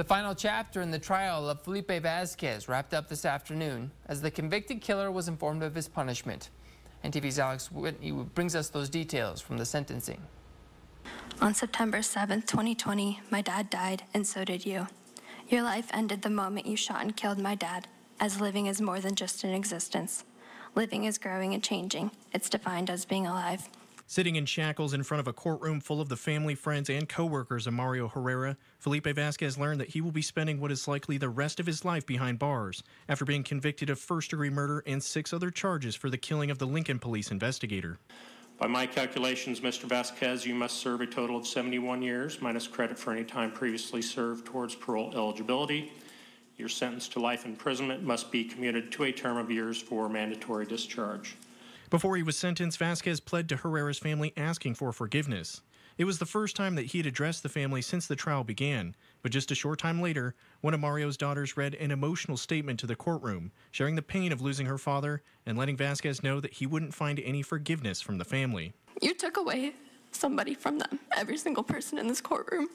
The final chapter in the trial of Felipe Vazquez wrapped up this afternoon as the convicted killer was informed of his punishment. NTV's Alex Whitney brings us those details from the sentencing. On September 7th, 2020, my dad died, and so did you. Your life ended the moment you shot and killed my dad, as living is more than just an existence. Living is growing and changing. It's defined as being alive. Sitting in shackles in front of a courtroom full of the family, friends, and co-workers of Mario Herrera, Felipe Vazquez learned that he will be spending what is likely the rest of his life behind bars after being convicted of first-degree murder and 6 other charges for the killing of the Lincoln Police investigator. By my calculations, Mr. Vazquez, you must serve a total of 71 years, minus credit for any time previously served towards parole eligibility. Your sentence to life imprisonment must be commuted to a term of years for mandatory discharge. Before he was sentenced, Vazquez pled to Herrera's family asking for forgiveness. It was the first time that he had addressed the family since the trial began, but just a short time later, one of Mario's daughters read an emotional statement to the courtroom, sharing the pain of losing her father and letting Vazquez know that he wouldn't find any forgiveness from the family. You took away somebody from them, every single person in this courtroom,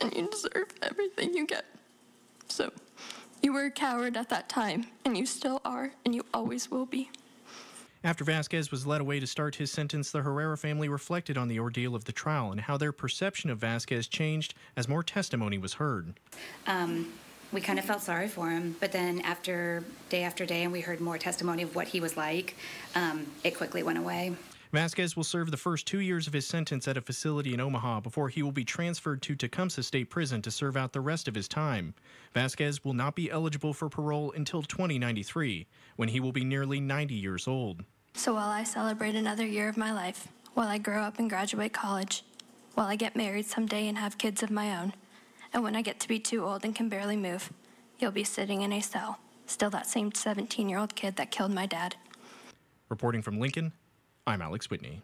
and you deserve everything you get. So, you were a coward at that time, and you still are, and you always will be. After Vazquez was led away to start his sentence, the Herrera family reflected on the ordeal of the trial and how their perception of Vazquez changed as more testimony was heard. We kind of felt sorry for him, but then after day and we heard more testimony of what he was like, it quickly went away. Vazquez will serve the first 2 years of his sentence at a facility in Omaha before he will be transferred to Tecumseh State Prison to serve out the rest of his time. Vazquez will not be eligible for parole until 2093, when he will be nearly 90 years old. So while I celebrate another year of my life, while I grow up and graduate college, while I get married someday and have kids of my own, and when I get to be too old and can barely move, you'll be sitting in a cell, still that same 17-year-old kid that killed my dad. Reporting from Lincoln, I'm Alex Whitney.